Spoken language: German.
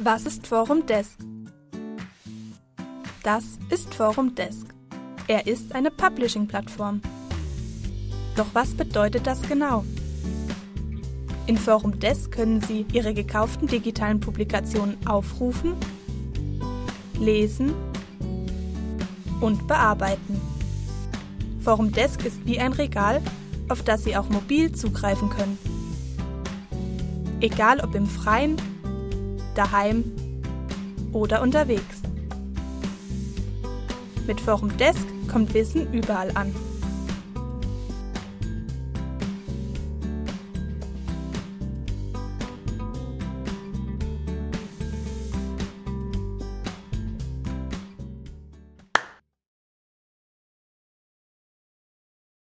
Was ist Forum Desk? Das ist Forum Desk. Er ist eine Publishing-Plattform. Doch was bedeutet das genau? In Forum Desk können Sie Ihre gekauften digitalen Publikationen aufrufen, lesen und bearbeiten. Forum Desk ist wie ein Regal, auf das Sie auch mobil zugreifen können. Egal ob im Freien, daheim oder unterwegs. Mit Forum Desk kommt Wissen überall an.